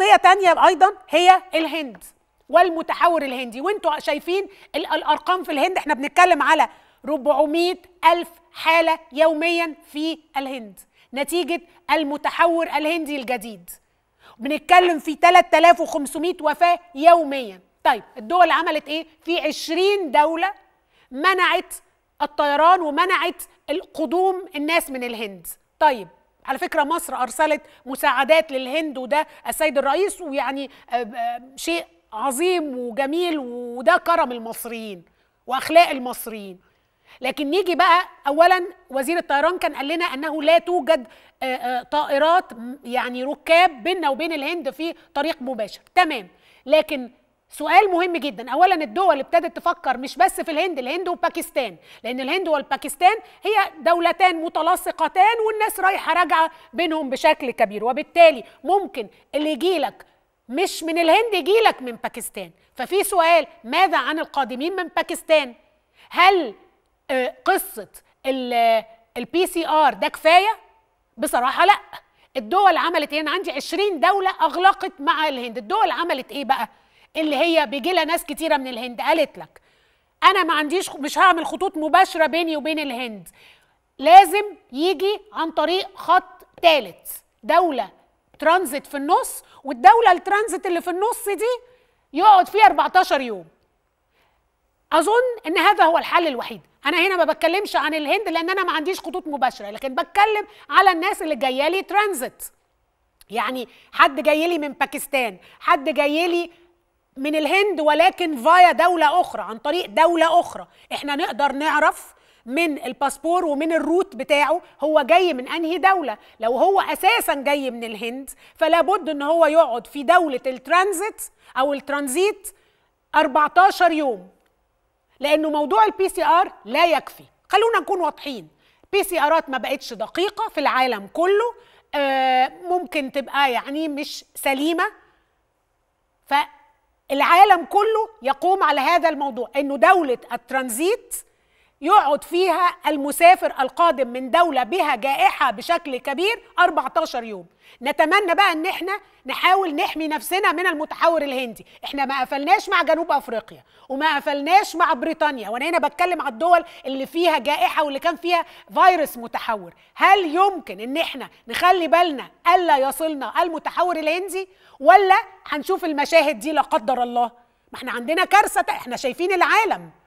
قضية تانية أيضا هي الهند والمتحور الهندي، وانتوا شايفين الأرقام في الهند، احنا بنتكلم على 400,000 حالة يوميا في الهند نتيجة المتحور الهندي الجديد، بنتكلم في 3500 وفاة يوميا. طيب الدول عملت ايه؟ في 20 دولة منعت الطيران ومنعت قدوم الناس من الهند. طيب على فكرة مصر أرسلت مساعدات للهند، وده السيد الرئيس ويعني شيء عظيم وجميل، وده كرم المصريين وأخلاق المصريين. لكن نيجي بقى، أولا وزير الطيران كان قال لنا أنه لا توجد طائرات يعني ركاب بيننا وبين الهند في طريق مباشر، تمام. لكن سؤال مهم جدا، اولا الدول ابتدت تفكر مش بس في الهند، الهند وباكستان، لان الهند والباكستان هي دولتان متلاصقتان والناس رايحه راجعه بينهم بشكل كبير، وبالتالي ممكن اللي يجيلك مش من الهند يجيلك من باكستان. ففي سؤال، ماذا عن القادمين من باكستان؟ هل قصه الPCR ده كفايه؟ بصراحه لا. الدول عملت ايه؟ انا عندي 20 دوله اغلقت مع الهند، الدول عملت ايه بقى؟ اللي هي بيجي لها ناس كتيره من الهند قالت لك انا ما عنديش، مش هعمل خطوط مباشره بيني وبين الهند، لازم يجي عن طريق خط ثالث، دوله ترانزيت في النص، والدوله الترانزيت اللي في النص دي يقعد فيها 14 يوم. اظن ان هذا هو الحل الوحيد. انا هنا ما بتكلمش عن الهند لان انا ما عنديش خطوط مباشره، لكن بتكلم على الناس اللي جايه لي ترانزيت، يعني حد جاي لي من باكستان، حد جاي لي من الهند ولكن فيا دولة أخرى، عن طريق دولة أخرى، إحنا نقدر نعرف من الباسبور ومن الروت بتاعه هو جاي من أنهي دولة. لو هو أساساً جاي من الهند فلا بد إن هو يقعد في دولة الترانزيت أو الترانزيت 14 يوم، لأنه موضوع الPCR لا يكفي. خلونا نكون واضحين، PCRات ما بقتش دقيقة في العالم كله، ممكن تبقى يعني مش سليمة، ف العالم كله يقوم على هذا الموضوع، انه دولة الترانزيت يقعد فيها المسافر القادم من دولة بها جائحة بشكل كبير 14 يوم. نتمنى بقى ان احنا نحاول نحمي نفسنا من المتحور الهندي، احنا ما قفلناش مع جنوب افريقيا وما قفلناش مع بريطانيا، وانا هنا بتكلم على الدول اللي فيها جائحة واللي كان فيها فيروس متحور. هل يمكن ان احنا نخلي بالنا الا يصلنا المتحور الهندي، ولا هنشوف المشاهد دي لا قدر الله؟ ما احنا عندنا كارثة، احنا شايفين العالم